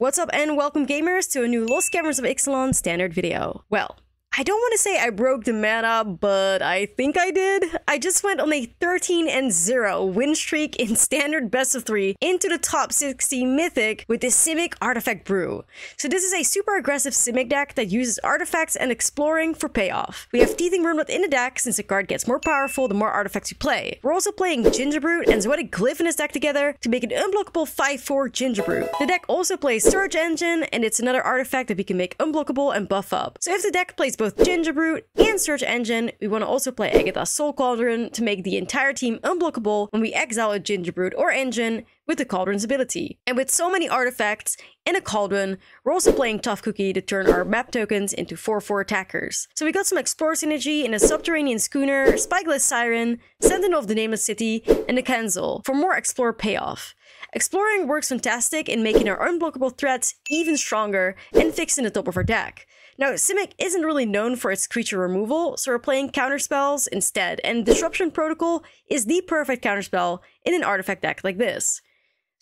What's up and welcome gamers to a new Lost Caverns of Ixalan standard video. Well, I don't want to say I broke the meta, but I think I did. I just went on a 13-0 win streak in standard best of 3 into the top 60 mythic with the Simic Artifact Brew. So this is a super aggressive Simic deck that uses artifacts and exploring for payoff. We have Teething Wyrmlet in the deck since the card gets more powerful the more artifacts you play. We're also playing Gingerbrute and Zoetic Glyph in this deck together to make an unblockable 5-4 Gingerbrute. The deck also plays Surge Engine and it's another artifact that we can make unblockable and buff up. So if the deck plays both Gingerbrute and Surge Engine, we want to also play Agatha's Soul Cauldron to make the entire team unblockable when we exile a Gingerbrute or Engine with the Cauldron's ability. And with so many artifacts and a Cauldron, we're also playing Tough Cookie to turn our map tokens into 4-4 attackers. So we got some Explore synergy in a Subterranean Schooner, Spyglass Siren, Sentinel of the Nameless City, and the Kenzel for more Explore payoff. Exploring works fantastic in making our unblockable threats even stronger and fixing the top of our deck. Now, Simic isn't really known for its creature removal, so we're playing counterspells instead, and Disruption Protocol is the perfect counterspell in an artifact deck like this.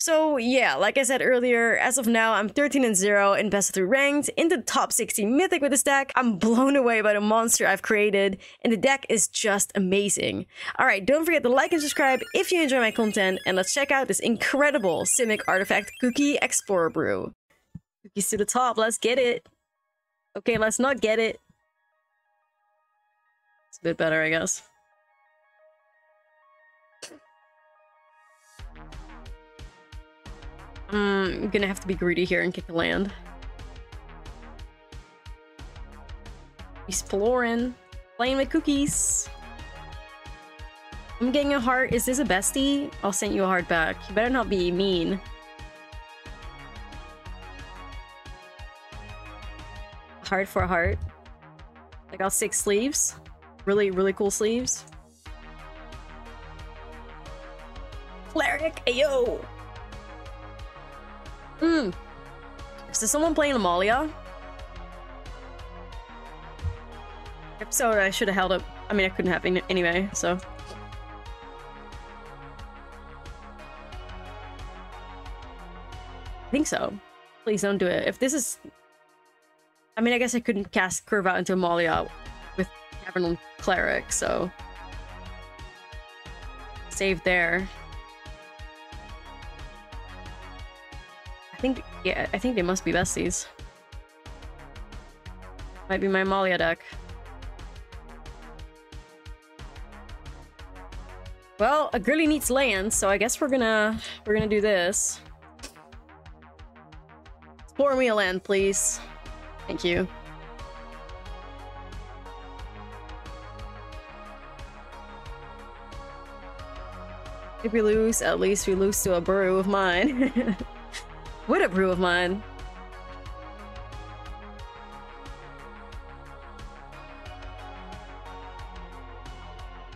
So yeah, like I said earlier, as of now, I'm 13-0 in best of 3 ranked, in the top 60 mythic with this deck. I'm blown away by the monster I've created, and the deck is just amazing. Alright, don't forget to like and subscribe if you enjoy my content, and let's check out this incredible Simic Artifact Cookie Explorer Brew. Cookies to the top, let's get it! Okay, let's not get it. It's a bit better, I guess. I'm gonna have to be greedy here and kick the land. Exploring. Playing with cookies. I'm getting a heart. Is this a bestie? I'll send you a heart back. You better not be mean. Heart for a heart. I got 6 sleeves. Really cool sleeves. Cleric, ayo! Is there someone playing Amalia? Episode I should have held up. I mean, I couldn't have anyway, so. I think so. Please don't do it. If this is... I mean, I guess I couldn't cast Curve Out into Amalia with Cavernal Cleric, so... Save there. I think... yeah, I think they must be besties. Might be my Amalia deck. Well, a girly needs land, so I guess we're gonna do this. Explore me a land, please. Thank you. If we lose, at least we lose to a brew of mine. What a brew of mine.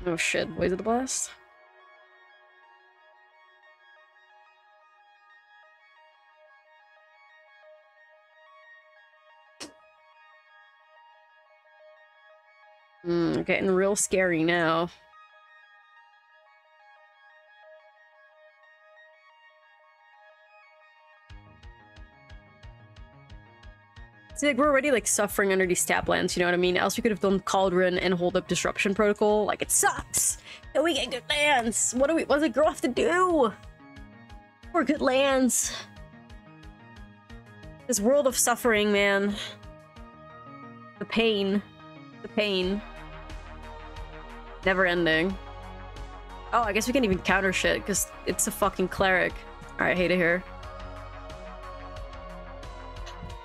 Oh shit, Voice of the Blast. Getting real scary now. See, like, we're already like suffering under these tap lands, you know what I mean? Else we could have done Cauldron and hold up Disruption Protocol. Like, it sucks that we get good lands. What does a girl have to do for good lands? This world of suffering, man. The pain. The pain. Never ending. Oh, I guess we can't even counter shit because it's a fucking cleric. Alright, I hate it here.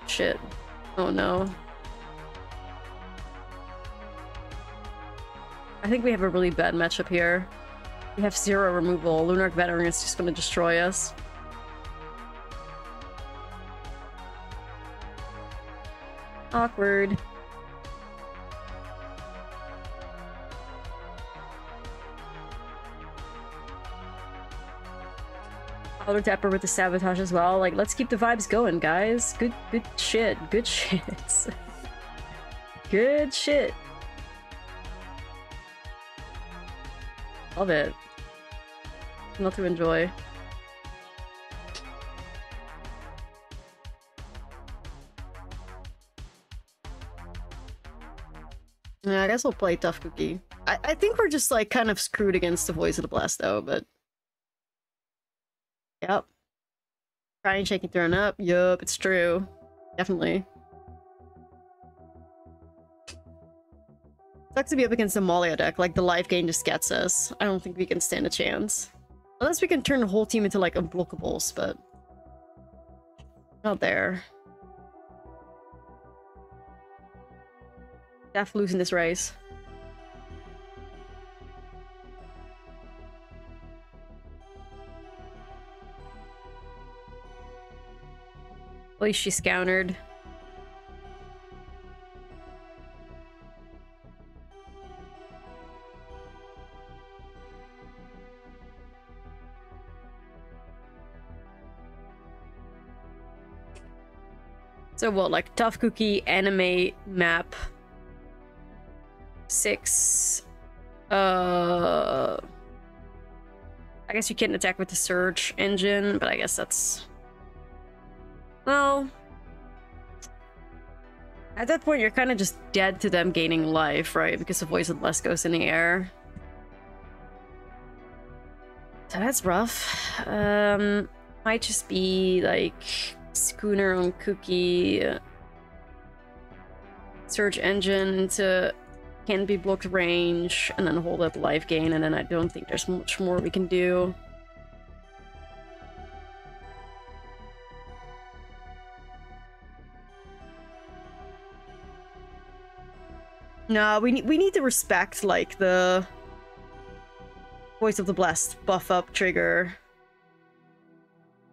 Shit. Oh no. I think we have a really bad matchup here. We have 0 removal. Lunar Veteran is just gonna destroy us. Awkward. Powder Tapper with the sabotage as well. Like, let's keep the vibes going, guys. Good shit. Good shit. Good shit. Love it. Not to enjoy. Yeah, I guess we'll play Tough Cookie. I think we're just like kind of screwed against the Voice of the Blast though, but... Yep. Crying, shaking, throwing up. Yup, it's true. Definitely. Sucks to be up against the Amalia deck, like the life gain just gets us. I don't think we can stand a chance. Unless we can turn the whole team into like unblockables, but... Not there. Def losing this race. At least she scounered. So what, like Tough Cookie, animate, map, 6, I guess you can't attack with the Surge Engine, but I guess that's, well, at that point you're kind of just dead to them gaining life, right? Because the Voice of the Blessed goes in the air. So that's rough. Might just be like... Schooner on Cookie, Surge Engine to can be blocked range, and then hold up life gain, and then I don't think there's much more we can do. No, we need to respect like the Voice of the Blessed buff up trigger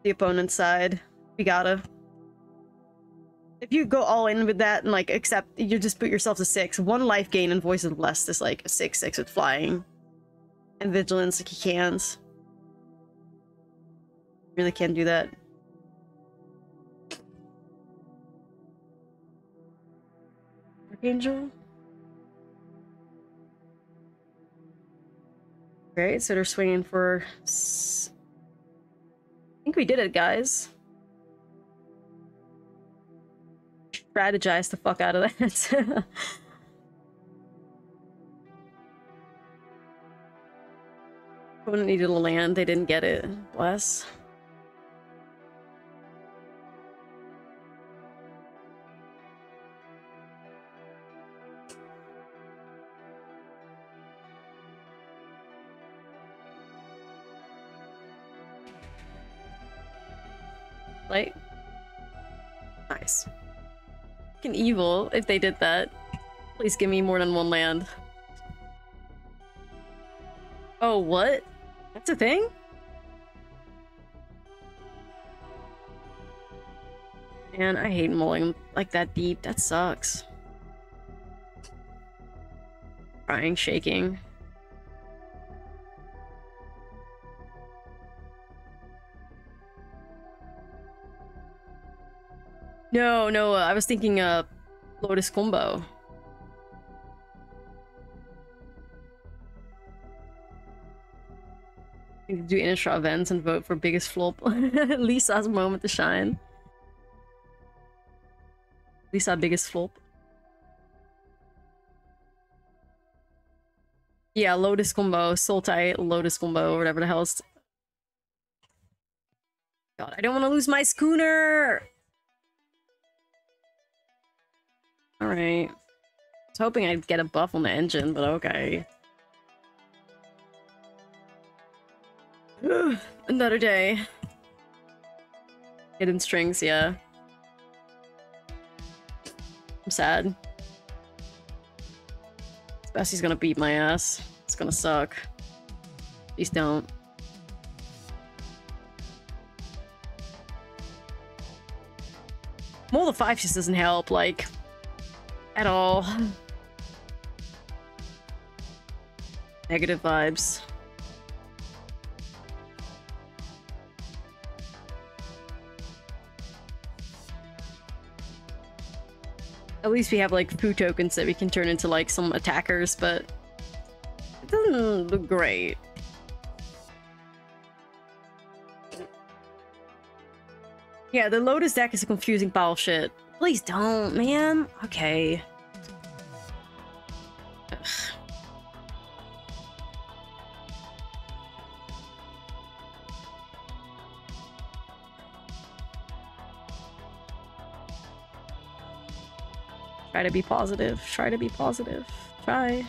the opponent's side. We gotta. If you go all in with that and like accept, you just put yourself to 6. 1 life gain and Voice of the Blessed is like a 6/6 with flying. And vigilance, like he can't. Really can't do that. Archangel. Great, so they're swinging for. I think we did it, guys. Strategize the fuck out of that. Opponent needed a land, they didn't get it. Bless. Light. Nice. Evil if they did that. Please give me more than 1 land. Oh, what? That's a thing? Man, I hate mulling like that deep. That sucks. Crying, shaking. No, no, I was thinking Lotus Combo. You can do intra events and vote for biggest flop. Lisa's moment to shine. Lisa biggest flop. Yeah, Lotus Combo, Soul Tight, Lotus Combo, whatever the hell it's... God, I don't want to lose my schooner! Alright. I was hoping I'd get a buff on the engine, but okay. Another day. Hidden strings, yeah. I'm sad. Bessie's gonna beat my ass. It's gonna suck. Please don't. More than 5 just doesn't help, like... At all. Negative vibes. At least we have like poo tokens that we can turn into like some attackers, but it doesn't look great. Yeah, the Lotus deck is a confusing pile of shit. Please don't, man. Okay. Try to be positive. Try to be positive. Try.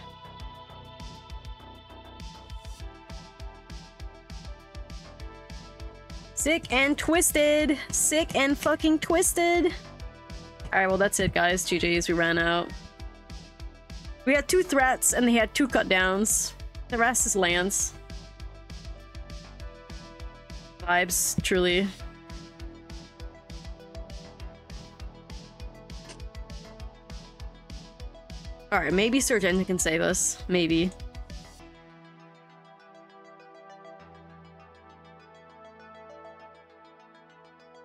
Sick and twisted. Sick and fucking twisted. Alright, well that's it guys. GG's, we ran out. We had 2 threats and they had 2 cut downs. The rest is lands. Vibes, truly. Alright, maybe Surge Engine can save us. Maybe.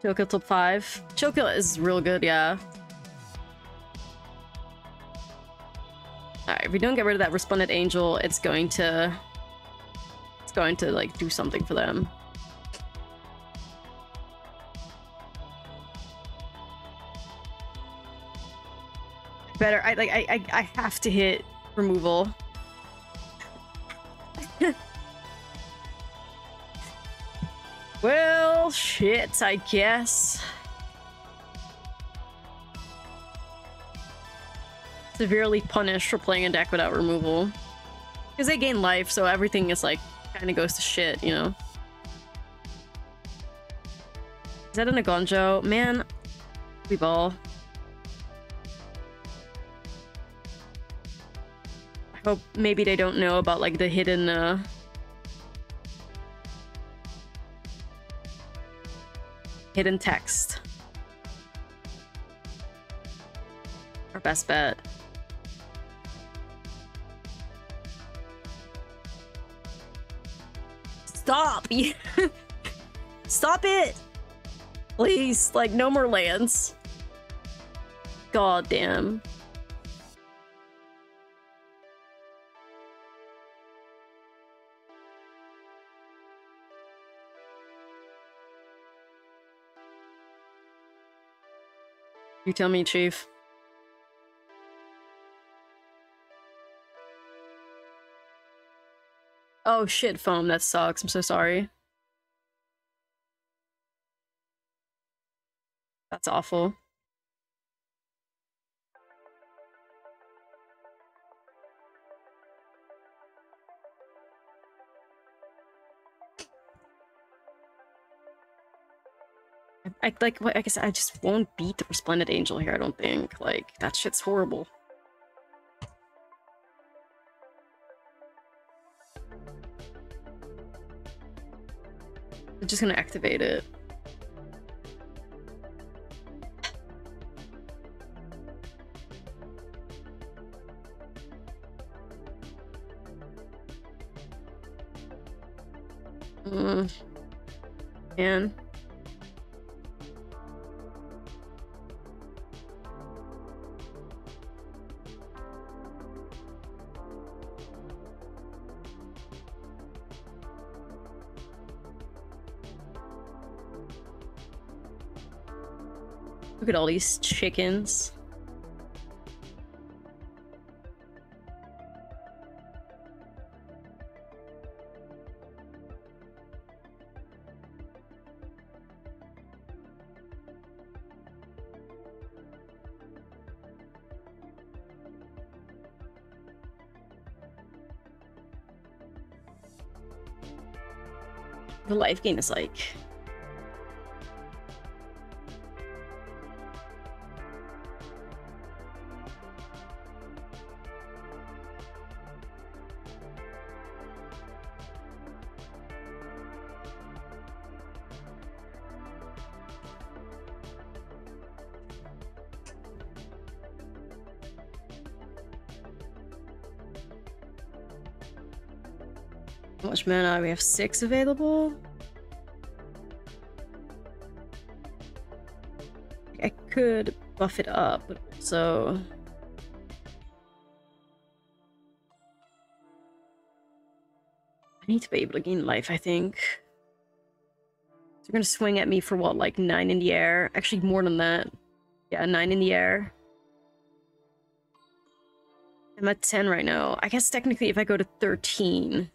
Chill Kill top 5. Chill Kill is real good, yeah. Alright, if we don't get rid of that Resplendent Angel, it's going to like do something for them. Better. I have to hit removal. Well, shit, I guess. Severely punished for playing a deck without removal. Because they gain life, so everything is like, kind of goes to shit, you know? Is that an Agonjo? Man, we ball. I hope maybe they don't know about like the hidden, hidden text. Our best bet. Stop! Stop it! Please, like, no more lands. God damn. You tell me, Chief. Oh shit, Foam, that sucks. I'm so sorry. That's awful. I guess I just won't beat the Resplendent Angel here, I don't think. Like, that shit's horrible. I'm just gonna activate it. Man. Look at all these chickens. The life gain is like... mana. We have 6 available. I could buff it up, but also... I need to be able to gain life, I think. So they're gonna swing at me for what, like 9 in the air? Actually, more than that. Yeah, 9 in the air. I'm at 10 right now. I guess technically if I go to 13...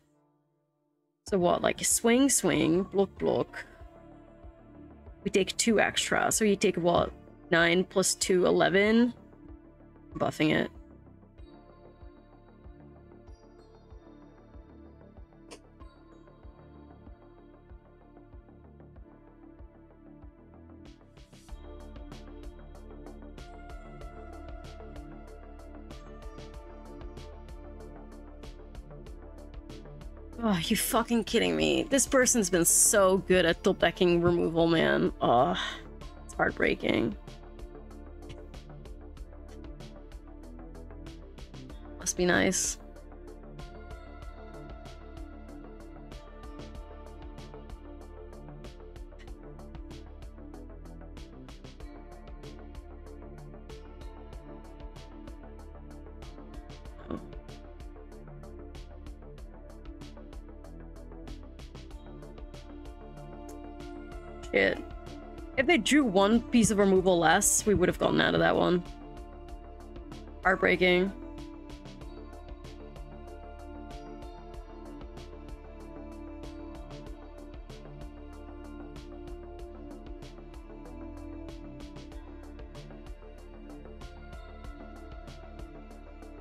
So what, like swing, swing, block, block. We take 2 extra. So you take what, 9 plus 2, 11. buffing it. Oh, you fucking kidding me? This person's been so good at double decking removal, man. Oh, it's heartbreaking. Must be nice. If they drew one piece of removal less, we would have gotten out of that one. Heartbreaking.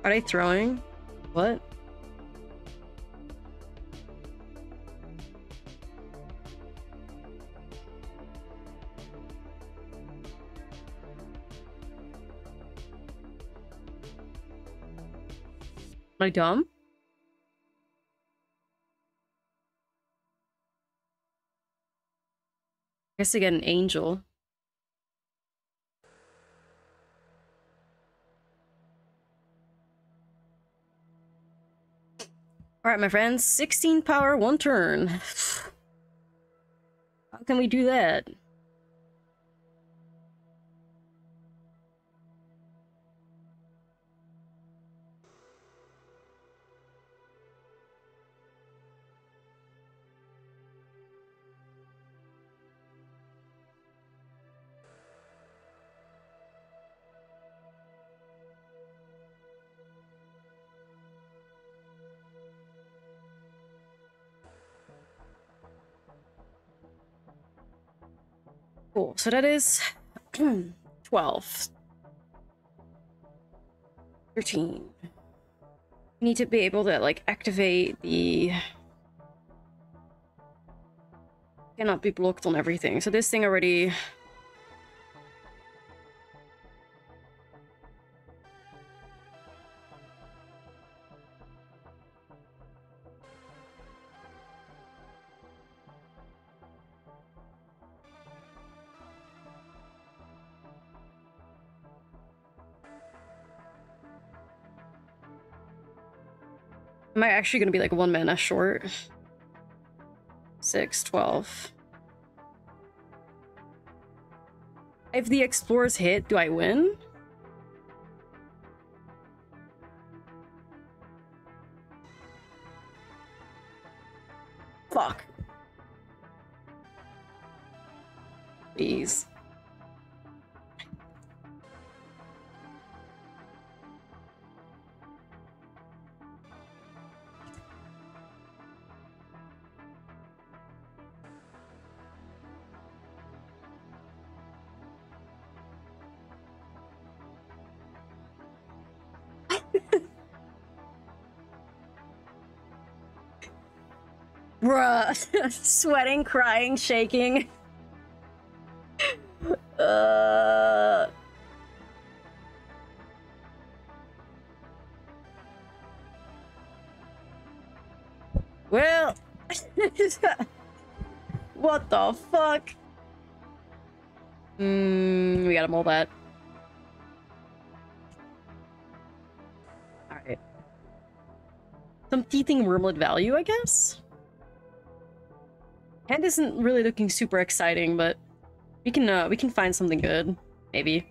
Are they throwing? What? Am I dumb? I guess I get an angel. Alright, my friends. 16 power, 1 turn. How can we do that? Cool, so that is 12. 13. We need to be able to, like, activate the... Cannot be blocked on everything. So this thing already... Am I actually gonna be like 1 mana short? 6, 12. If the explorers hit, do I win? Fuck. Please. Bruh, sweating, crying, shaking. Well, what the fuck? We gotta mull that. All right. Some teething Wyrmlet value, I guess. Hand isn't really looking super exciting, but we can find something good, maybe.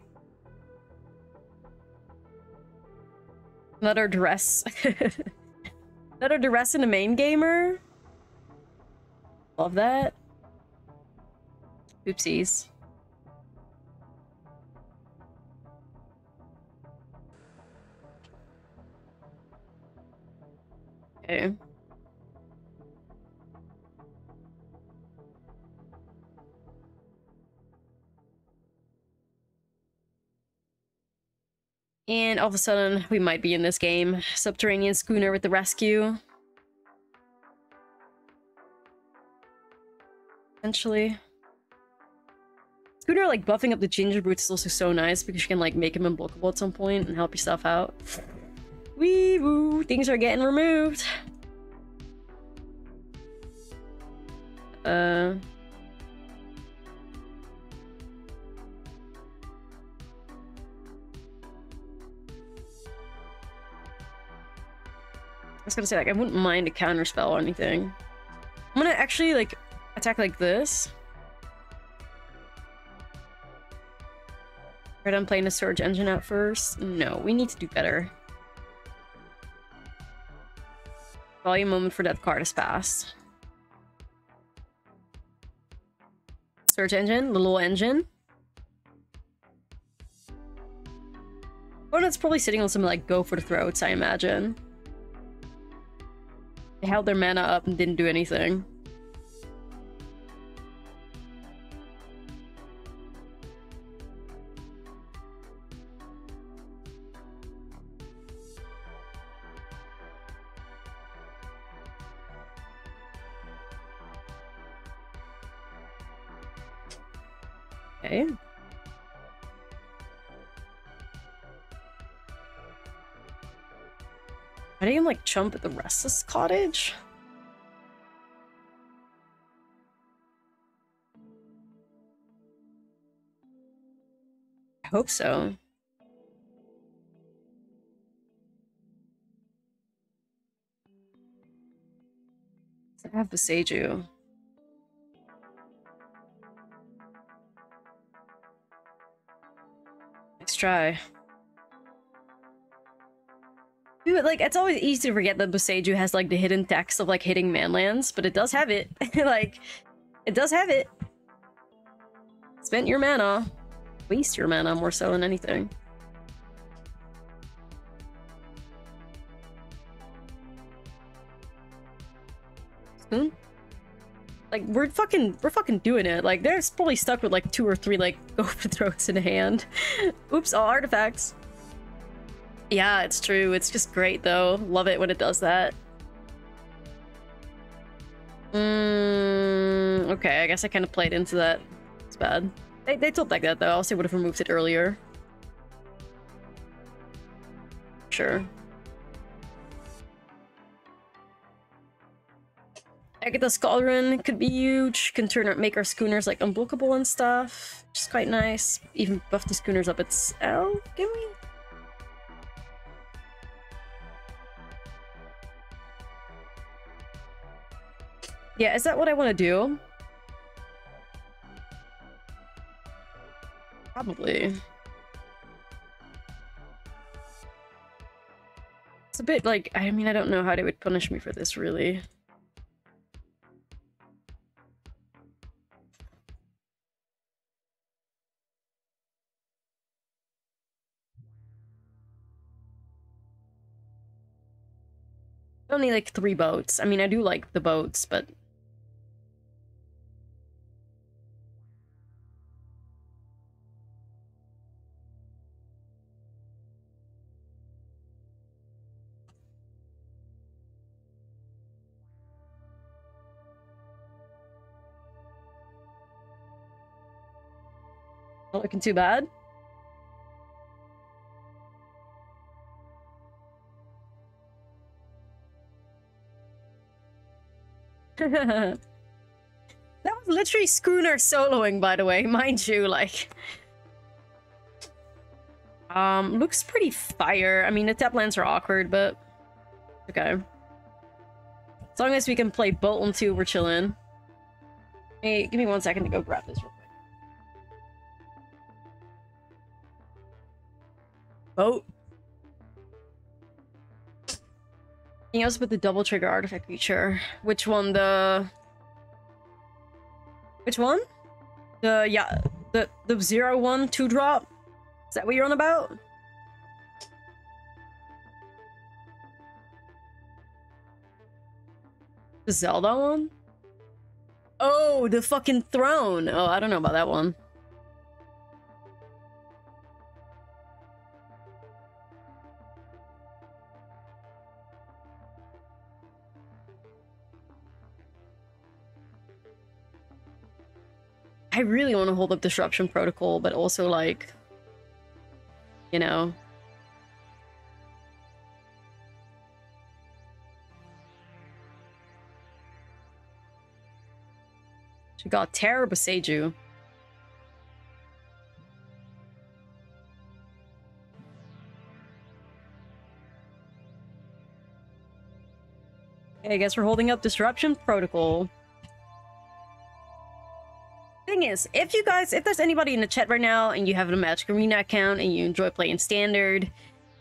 Another duress. Another duress in the main gamer. Love that. Oopsies. Okay. And all of a sudden, we might be in this game. Subterranean Schooner with the rescue. Essentially. Schooner, like, buffing up the Gingerbrute is also so nice because you can, like, make him unblockable at some point and help yourself out. Wee-woo! Things are getting removed! I was gonna say, like, I wouldn't mind a counterspell or anything. I'm gonna actually, like, attack like this. Right, I'm playing the Surge Engine out first. No, we need to do better. Volume moment for that card is passed. Surge Engine, little engine. Oh, that's probably sitting on some, like, go for the throats, I imagine. They held their mana up and didn't do anything. Okay. I didn't even, like, jump at the Restless Cottage. I hope so. I have Boseiju. Let's try. Dude, like, it's always easy to forget that Boseiju has, like, the hidden text of, like, hitting manlands, but it does have it. Like, it does have it. Spend your mana. Waste your mana more so than anything. Spoon? Like, we're fucking doing it. Like, they're probably stuck with, like, 2 or 3, like, open throats in hand. Oops, all artifacts. Yeah, it's true. It's just great, though. Love it when it does that. Okay, I guess I kind of played into that. It's bad. They told like that, though. I also would have removed it earlier. Sure. Agatha's Cauldron could be huge. Can make our schooners, like, unblockable and stuff. Which is quite nice. Even buff the schooners up itself. Can we? Yeah, is that what I want to do? Probably. It's a bit like, I mean, I don't know how they would punish me for this, really. Only like 3 boats. I mean, I do like the boats, but... not looking too bad. That was literally Schooner soloing, by the way, mind you, like. Looks pretty fire. I mean, the tap lands are awkward, but okay. As long as we can play bolt on 2, we're chilling. Hey, give me 1 second to go grab this real quick. Boat. You also put the double trigger artifact feature. Which one? The... which one? The... yeah. The 0/1 2 drop? Is that what you're on about? The Zelda one? Oh, the fucking throne! Oh, I don't know about that one. I really want to hold up Disruption Protocol, but also, like, you know, she got Terror Boseiju. I guess we're holding up Disruption Protocol. Thing is, if there's anybody in the chat right now and you have a Magic Arena account and you enjoy playing Standard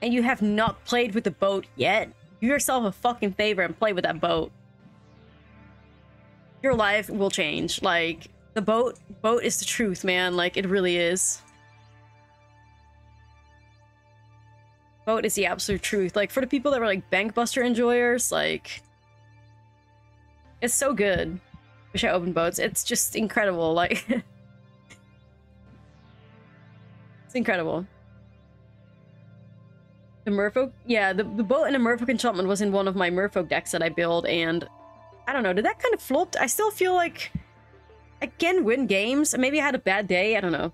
and you have not played with the boat yet, do yourself a fucking favor and play with that boat. Your life will change. Like, the boat is the truth, man. Like, it really is. Boat is the absolute truth. Like, for the people that were like Bankbuster enjoyers, like, it's so good. Wish I opened boats. It's just incredible. Like, it's incredible. The Merfolk, yeah, the boat and the Merfolk enchantment was in one of my Merfolk decks that I build, and I don't know, did that kind of flopped? I still feel like I can win games. Maybe I had a bad day. I don't know.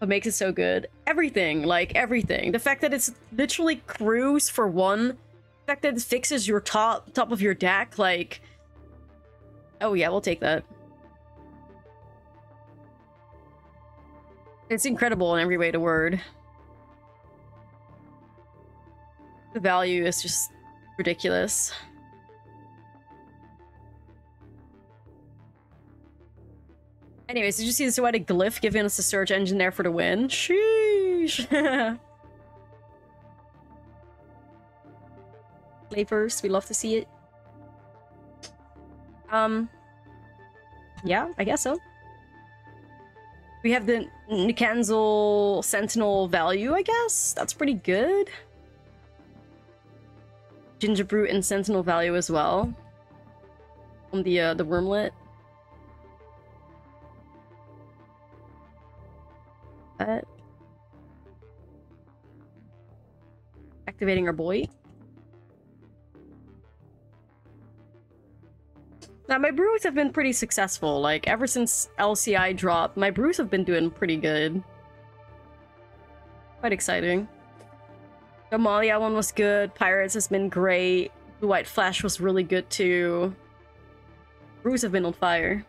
What makes it so good? Everything, like everything. The fact that it's literally cruise for one. The fact that it fixes your top of your deck, like, oh yeah, we'll take that. It's incredible in every way to word. The value is just ridiculous. Anyways, did you see the Zoetic Glyph giving us the Surge Engine there for the win? Sheesh! Flavors, we love to see it. Yeah, I guess so. We have the Kenzel Sentinel value, I guess. That's pretty good. Gingerbrute and Sentinel value as well. On the Wyrmlet. Activating our boy. Now, my brews have been pretty successful. Like, ever since LCI dropped, my brews have been doing pretty good. Quite exciting. The Amalia one was good. Pirates has been great. Blue White Flash was really good too. Brews have been on fire.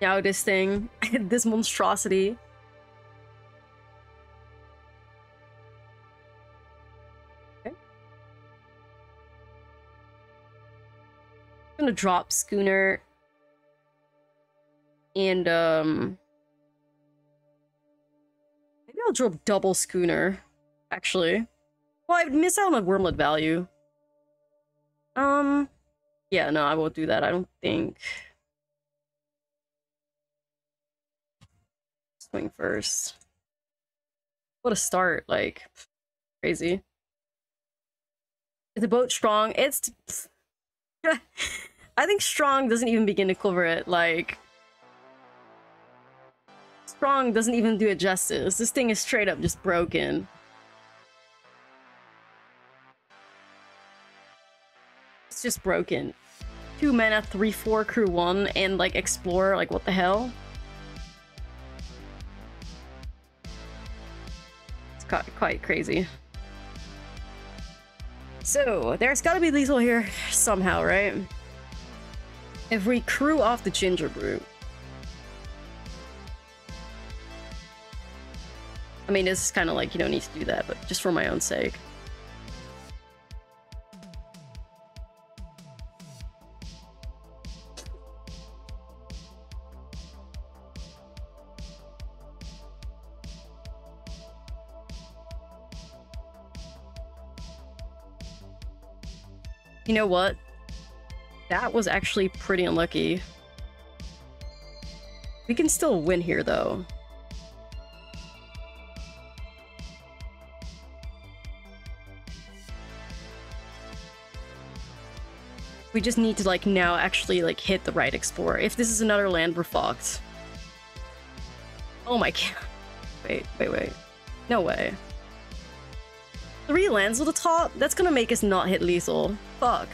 Now this thing, this monstrosity. To drop Schooner and maybe I'll drop double Schooner actually. Well, I'd miss out on my Wormlet value. Yeah, no, I won't do that. I don't think. Swing first. What a start, like, crazy. Is the boat strong? It's I think strong doesn't even begin to cover it, like... Strong doesn't even do it justice. This thing is straight up just broken. It's just broken. 2 mana, 3/4, crew 1, and like explore, like what the hell? It's quite crazy. So, there's gotta be lethal here somehow, right? If we crew off the Gingerbrute. I mean, this is kind of like, you don't need to do that, but just for my own sake. You know what? That was actually pretty unlucky. We can still win here, though. We just need to, like, now actually, like, hit the right explorer. If this is another land, we're fucked. Oh my god. Wait. No way. 3 lands with the top? That's gonna make us not hit lethal. Fuck.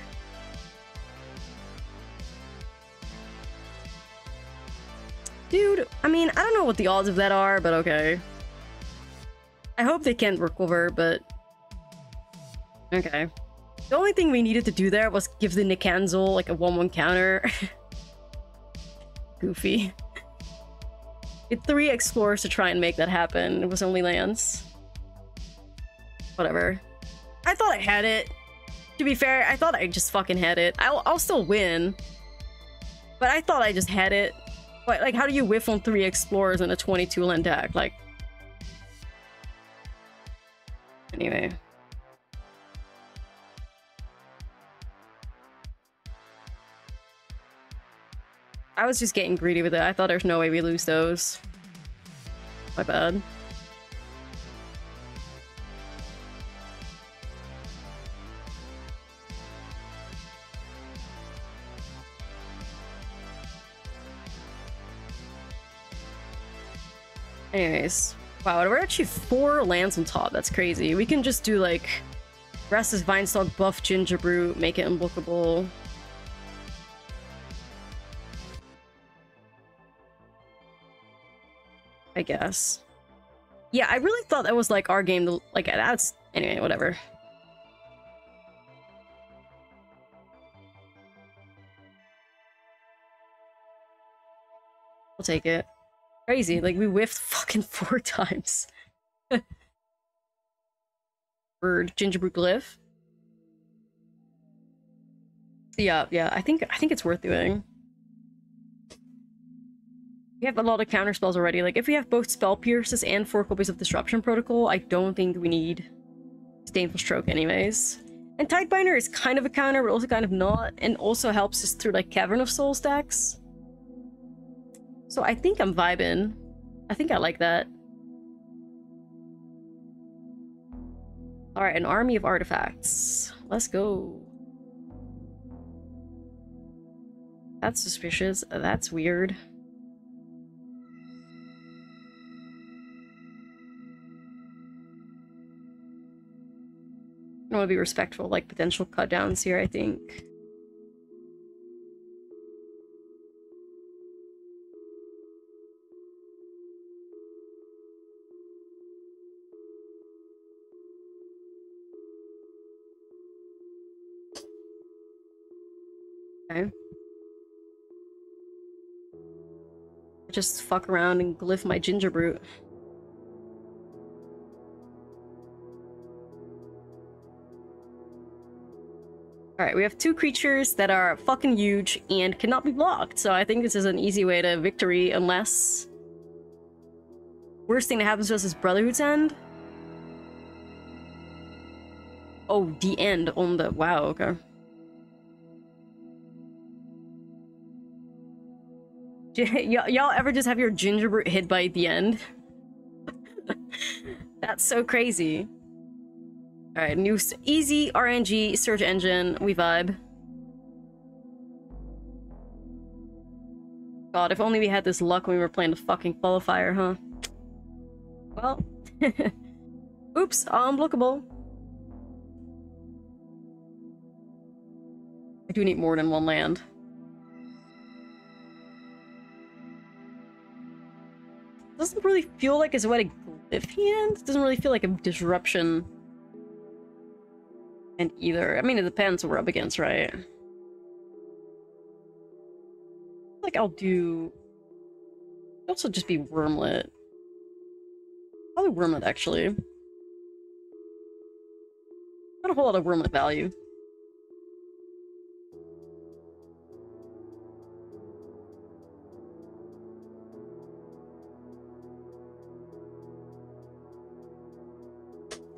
Dude, I mean, I don't know what the odds of that are, but okay. I hope they can't recover, but... okay. The only thing we needed to do there was give the Nikanzel, like, a 1-1 counter. Goofy. It 3 explorers to try and make that happen. It was only lands. Whatever. I thought I had it. To be fair, I thought I just fucking had it. I'll still win. But I thought I just had it. But, like, how do you whiff on 3 explorers in a 22 land deck? Like... anyway. I was just getting greedy with it. I thought there's no way we lose those. My bad. Anyways. Wow, we're actually 4 lands on top. That's crazy. We can just do, like... Rastus Vinestalk, buff Gingerbrute, make it unblockable. I guess. Yeah, I really thought that was like our game to, like, that's anyway, whatever. We'll take it. Crazy, like we whiffed fucking 4 times. Bird Gingerbrute Glyph. Yeah, I think it's worth doing. We have a lot of counter spells already. Like, if we have both Spell Pierces and 4 copies of Disruption Protocol, I don't think we need Disdainful Stroke anyways. And Tidebinder is kind of a counter, but also kind of not, and also helps us through, like, Cavern of Souls decks. So I think I'm vibing. I think I like that. Alright, an army of artifacts. Let's go. That's suspicious. That's weird. I want to be respectful, like, potential cutdowns here, I think. Okay. Just fuck around and glyph my Gingerbrute. Alright, we have 2 creatures that are fucking huge and cannot be blocked, so I think this is an easy way to victory, unless... worst thing that happens to us is Brotherhood's End? Oh, the end on the... wow, okay. Y'all ever just have your Gingerbrute hit by the end? That's so crazy. Alright, new easy RNG Surge Engine, we vibe. God, if only we had this luck when we were playing the fucking qualifier, huh? Well. Oops, unblockable. I do need more than 1 land. Doesn't really feel like a Zoetic Glyph hand. Doesn't really feel like a disruption. And either, I mean, it depends what we're up against, right? Like, I'll do... it'll also just be Wyrmlet. Probably Wyrmlet, actually. Not a whole lot of Wyrmlet value.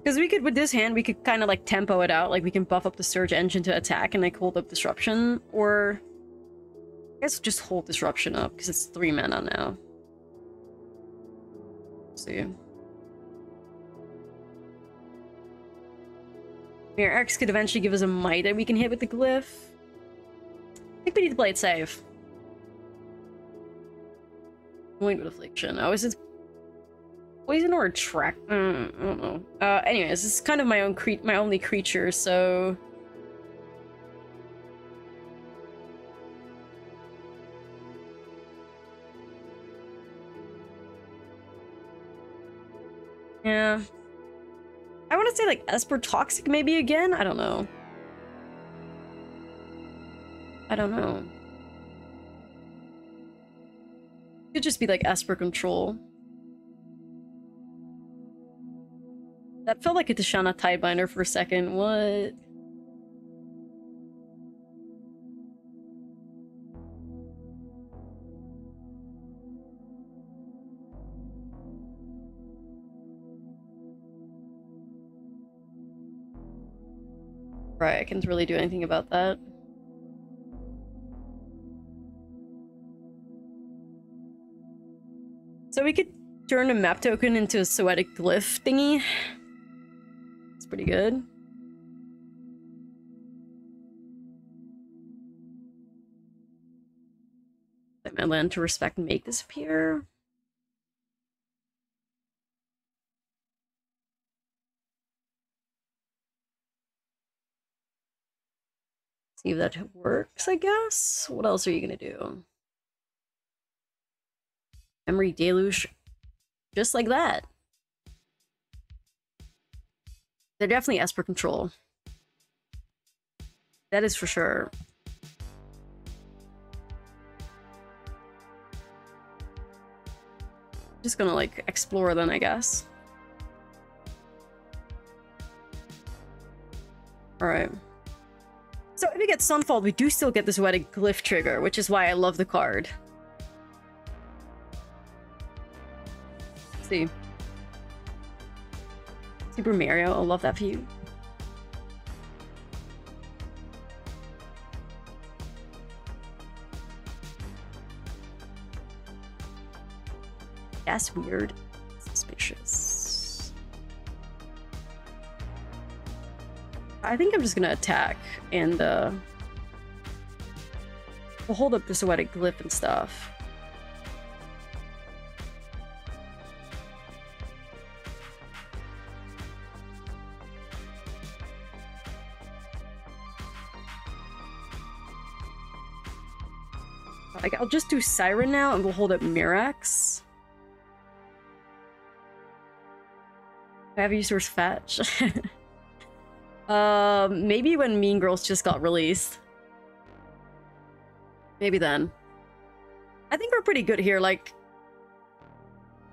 Because we could, with this hand, we could kind of, like, tempo it out. Like, we can buff up the Surge Engine to attack and, like, hold up Disruption. Or... I guess just hold Disruption up, because it's 3 mana now. Let's see. Mirror X could eventually give us a Might that we can hit with the Glyph. I think we need to play it safe. Point with Affliction. Oh, is it... poison or attract? I don't know. Anyways, this is kind of my own my only creature, so... Yeah. I want to say like Esper Toxic maybe again? I don't know. I don't know. Could just be like Esper Control. That felt like a Tashana Tidebinder for a second. What? Right, I can't really do anything about that. So we could turn a map token into a Zoetic Glyph thingy. It's pretty good. Let my land to respect and make disappear. See if that works, I guess. What else are you gonna do? Memory Deluge. Just like that. They're definitely Esper Control. That is for sure. Just gonna like explore then, I guess. Alright. So if we get Sunfall, we do still get this Zoetic Glyph trigger, which is why I love the card. Let's see. Super Mario, I love that view. That's weird. Suspicious. I think I'm just gonna attack and we'll hold up the Zoetic Glyph and stuff. Like, I'll just do Siren now, and we'll hold up Mirax. I have users fetch. Maybe when Mean Girls just got released. Maybe then. I think we're pretty good here, like...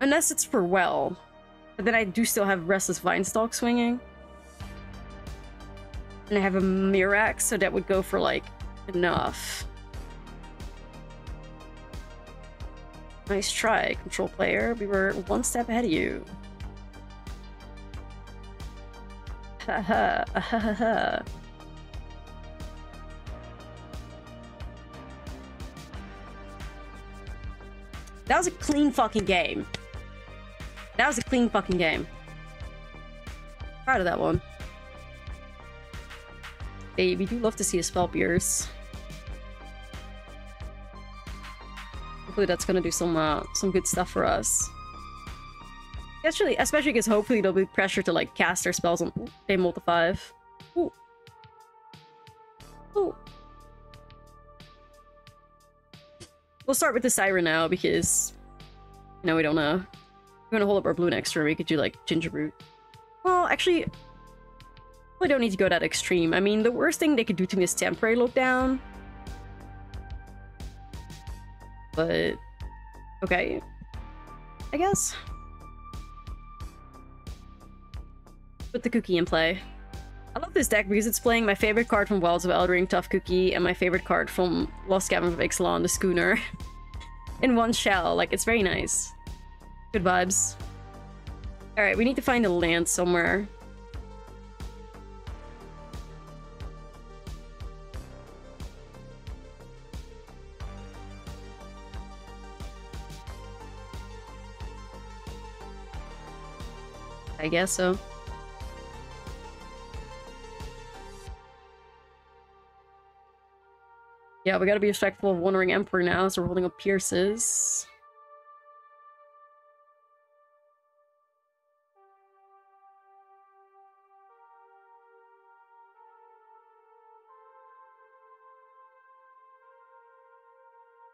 Unless it's for well. But then I do still have Restless Vinestalk swinging. And I have a Mirax, so that would go for, like, enough. Nice try, Control Player. We were one step ahead of you. Haha, ha. That was a clean fucking game. That was a clean fucking game. Proud of that one. Babe, we do love to see a spell pierce. Hopefully that's gonna do some good stuff for us. Especially because hopefully there'll be pressure to like cast their spells on they multiply. Ooh. Ooh. We'll start with the Siren now because you know we don't know. We're gonna hold up our blue next turn. We could do like Gingerbrute. Well, actually, we don't need to go that extreme. I mean, the worst thing they could do to me is temporary lockdown. But okay, I guess. Put the cookie in play. I love this deck because it's playing my favorite card from Wilds of Eldraine, Tough Cookie, and my favorite card from Lost Caverns of Ixalan, the Schooner. In one shell, like it's very nice. Good vibes. All right, we need to find a land somewhere. I guess so. Yeah, we gotta be respectful of Wandering Emperor now, so we're holding up Pierces.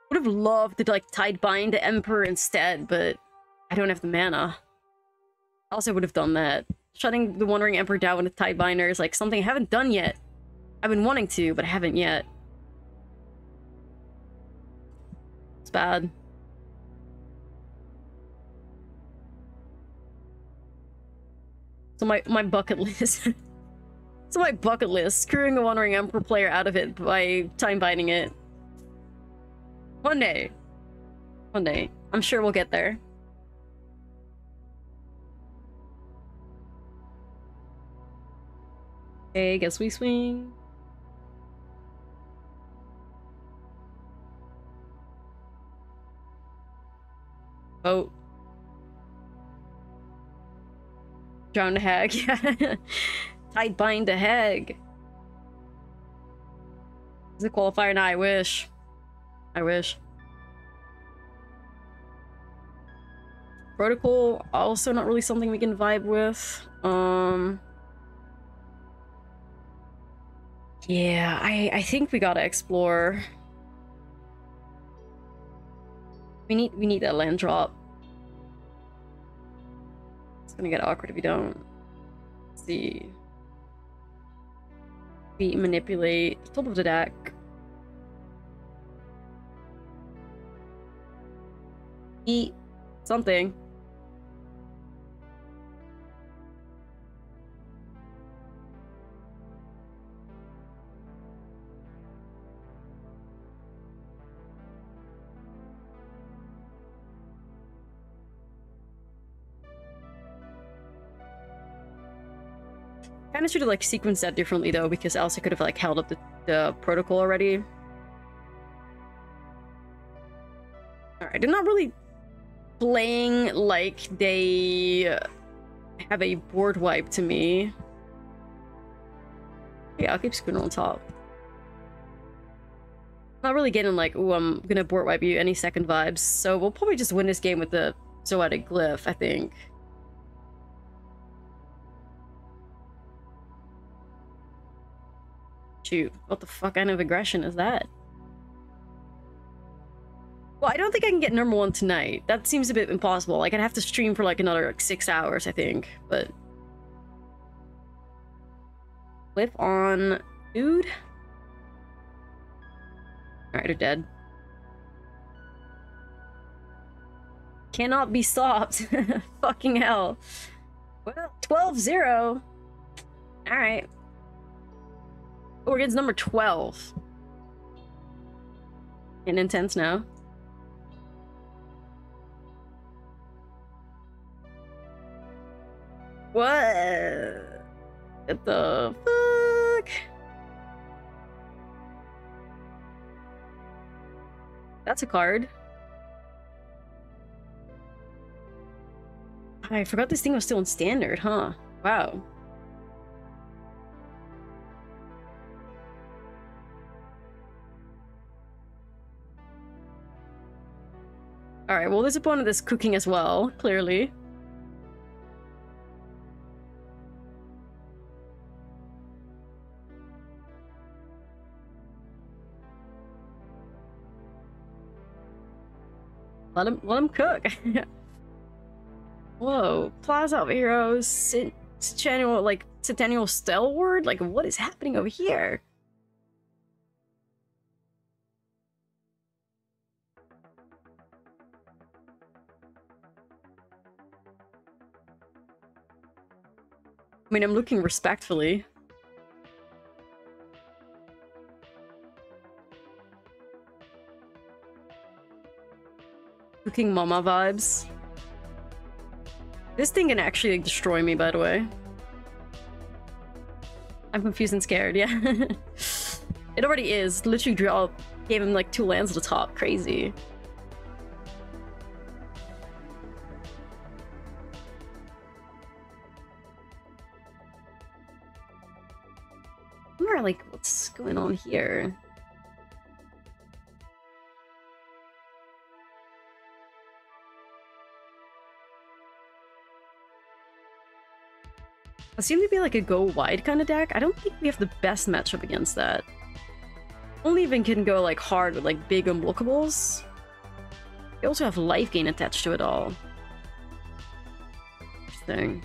Would have loved to like Tidebind the Emperor instead, but I don't have the mana. Also would have done that. Shutting the Wandering Emperor down with Tidebinder is like something I haven't done yet. I've been wanting to, but I haven't yet. It's bad. So my bucket list. So my bucket list, screwing the Wandering Emperor player out of it by time-binding it. One day. One day. I'm sure we'll get there. Okay, guess we swing. Boat. Drown the hag, yeah. Tidebind the hag. Is it qualifier? No, I wish. I wish. Protocol, also not really something we can vibe with. Yeah, I think we gotta explore. We need that land drop. It's gonna get awkward if we don't. Let's see. We manipulate the top of the deck. Eat something. I kind of should have like sequenced that differently though, because Elsa could have like held up the protocol already. Alright, they're not really playing like they have a board wipe to me. Yeah, I'll keep Schooner on top. Not really getting like, ooh, I'm gonna board wipe you any second vibes, so we'll probably just win this game with the Zoetic Glyph, I think. Shoot, what the fuck kind of aggression is that? Well, I don't think I can get number one tonight. That seems a bit impossible. Like, I'd have to stream for like another like 6 hours, I think. But flip on, dude. Alright, they're dead. Cannot be stopped. Fucking hell. Well, 12-0. Alright. Oh, we're against number 12. Getting intense now. What? What the fuck? That's a card. I forgot this thing was still in standard, huh? Wow. Alright, well this opponent is cooking as well, clearly. Let him cook! Whoa, Plaza of Heroes, Centennial Stalwart? Like, what is happening over here? I mean, I'm looking respectfully. Cooking mama vibes. This thing can actually like, destroy me, by the way. I'm confused and scared, yeah. It already is. Literally gave him like 2 lands at the top. Crazy. Like, what's going on here? I seem to be like a go wide kind of deck. I don't think we have the best matchup against that. Only even can go like hard with like big unblockables. We also have life gain attached to it all. thing.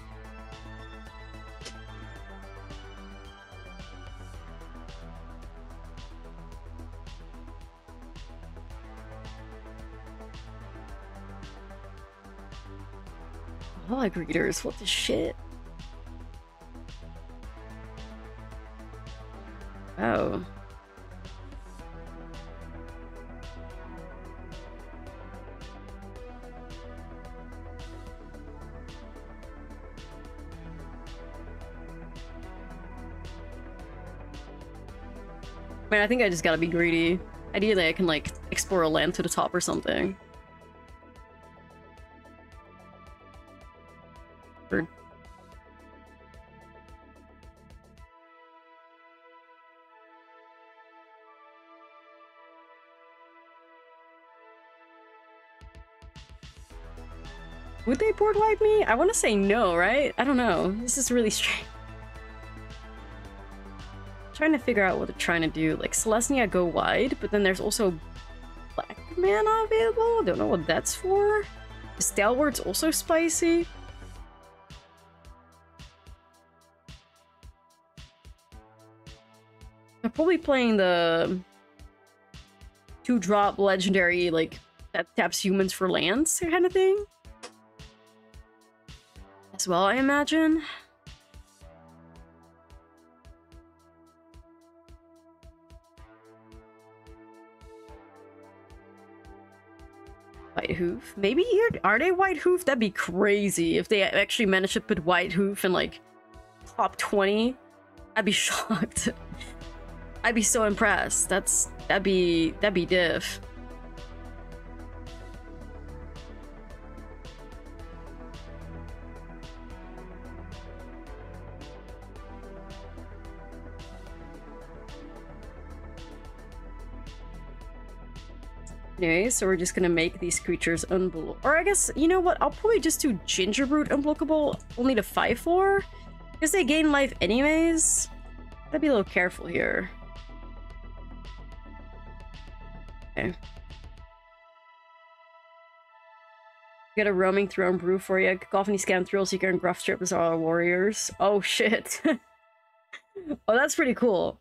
Gala Greeters, what the shit? Oh. I mean, I think I just gotta be greedy. Ideally, I can, like, explore a land to the top or something. Bird. Would they board wipe me? I want to say no, right? I don't know. This is really strange. Trying to figure out what they're trying to do. Like, Selesnya go wide, but then there's also black mana available. I don't know what that's for. Stalwart's also spicy. I'm probably playing the 2-drop legendary, like, that taps humans for lands kind of thing. As well, I imagine. White Hoof? Maybe here? Are they White Hoof? That'd be crazy if they actually managed to put White Hoof in, like, top 20. I'd be shocked. I'd be so impressed. That'd be diff. Okay, so we're just gonna make these creatures unblockable. Or I guess, you know what, I'll probably just do Gingerbrute unblockable, only to 5/4. Because they gain life anyways. Gotta be a little careful here. Okay. Get a roaming throne brew for you. Cacophony Scam, Thrill Seeker, and Gruff Strip is all our warriors. Oh shit. Oh, that's pretty cool.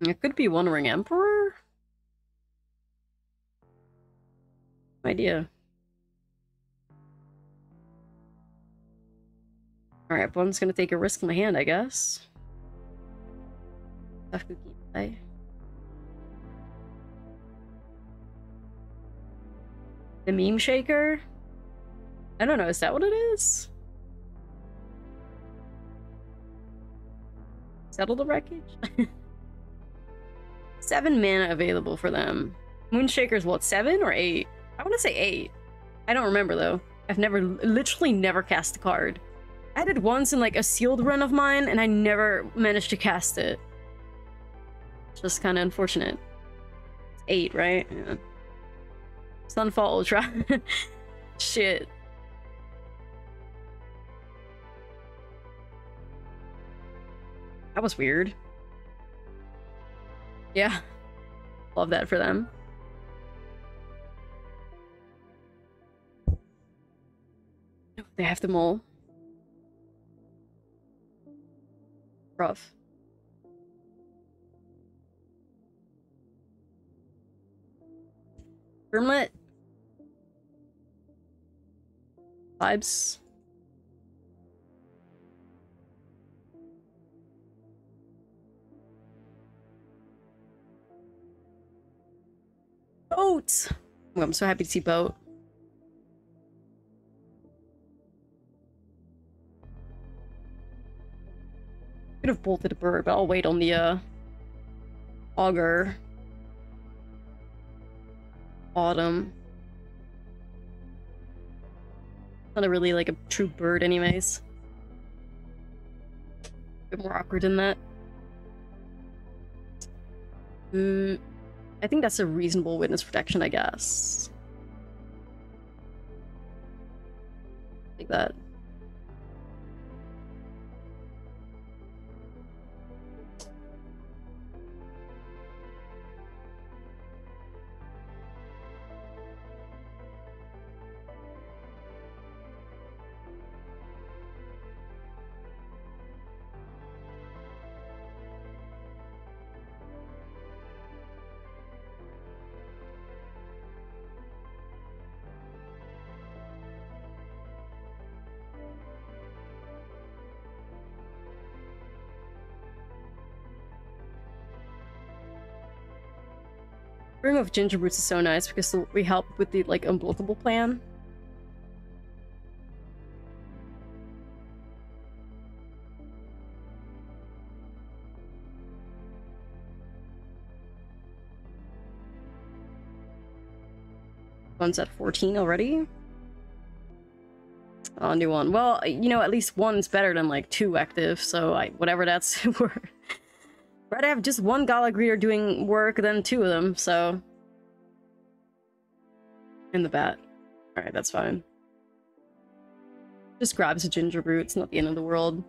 It could be Wandering Emperor? No idea. Alright, one's gonna take a risk in my hand, I guess. Tough Cookie play. The Meme Shaker? I don't know, is that what it is? Settle the wreckage? 7 mana available for them. Moonshaker's what, 7 or 8? I want to say 8. I don't remember though. I've literally never cast a card. I did once in like a sealed run of mine and I never managed to cast it. Just kind of unfortunate. It's 8, right? Yeah. Sunfall Ultra. Shit. That was weird. Yeah, love that for them. They have them all. Rough. Wyrmlet. Vibes. Boat! Oh, I'm so happy to see Boat. Could have bolted a bird, but I'll wait on the auger. Autumn. Not a really like a true bird anyways. A bit more awkward than that. I think that's a reasonable witness protection, I guess. Like that. Room of Gingerbrutes is so nice because we help with the like unblockable plan. One's at 14 already. I'll do one. Well, you know, at least one's better than like two active, so whatever that's worth. Rather have just one Gala Greeter doing work than two of them, so. And the bat. Alright, that's fine. Just grabs a Gingerbrute, it's not the end of the world.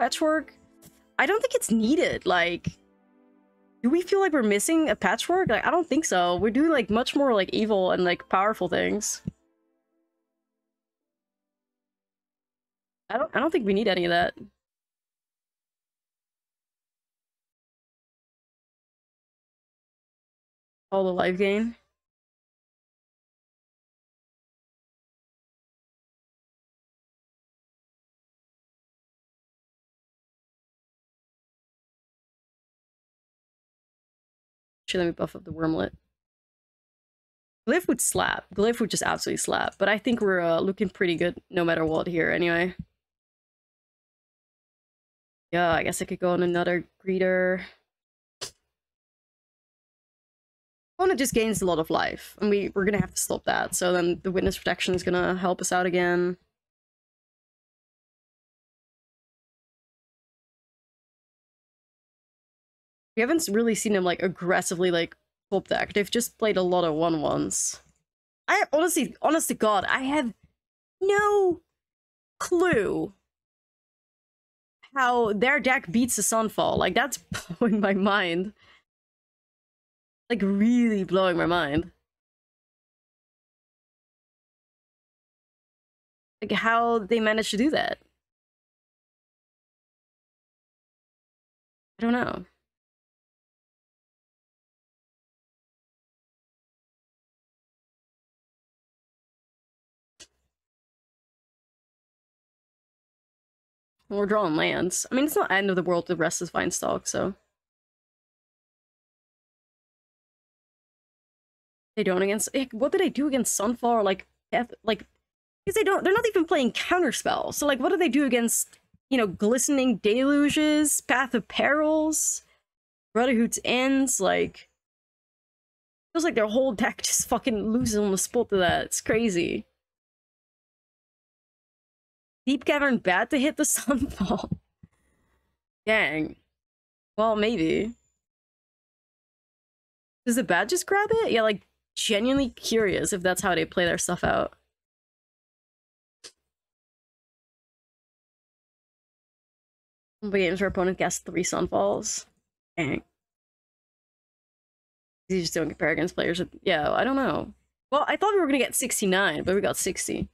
Patchwork? I don't think it's needed, like. Do we feel like we're missing a patchwork? Like, I don't think so. We're doing like much more like evil and like powerful things. I don't think we need any of that. All the life gain. Let me buff up the Wyrmlet. Glyph would slap. Glyph would just absolutely slap. But I think we're looking pretty good no matter what here anyway. Yeah, I guess I could go on another Greeter. Opponent just gains a lot of life. And we're going to have to stop that. So then the Witness Protection is going to help us out again. We haven't really seen them like aggressively like top deck. They've just played a lot of 1/1s. I honestly, honest to God, I have no clue how their deck beats the Sunfall. Like, that's blowing my mind. Like, really blowing my mind. Like, how they managed to do that. I don't know. We're drawing lands. I mean, it's not end of the world, the rest is vine stalk, so. They don't against, like, what do they do against Sunfall? Like, because they're not even playing counterspell. So like, what do they do against, you know, Glistening Deluges, Path of Perils, Brotherhood's Ends? Like, feels like their whole deck just fucking loses on the spot to that. It's crazy. Deep Cavern bad to hit the Sunfall. Dang. Well, maybe. Does the bat just grab it? Yeah, like, genuinely curious if that's how they play their stuff out. Some games where opponent casts 3 Sunfalls. Dang. You just don't compare against players. Yeah, I don't know. Well, I thought we were gonna get 69, but we got 60.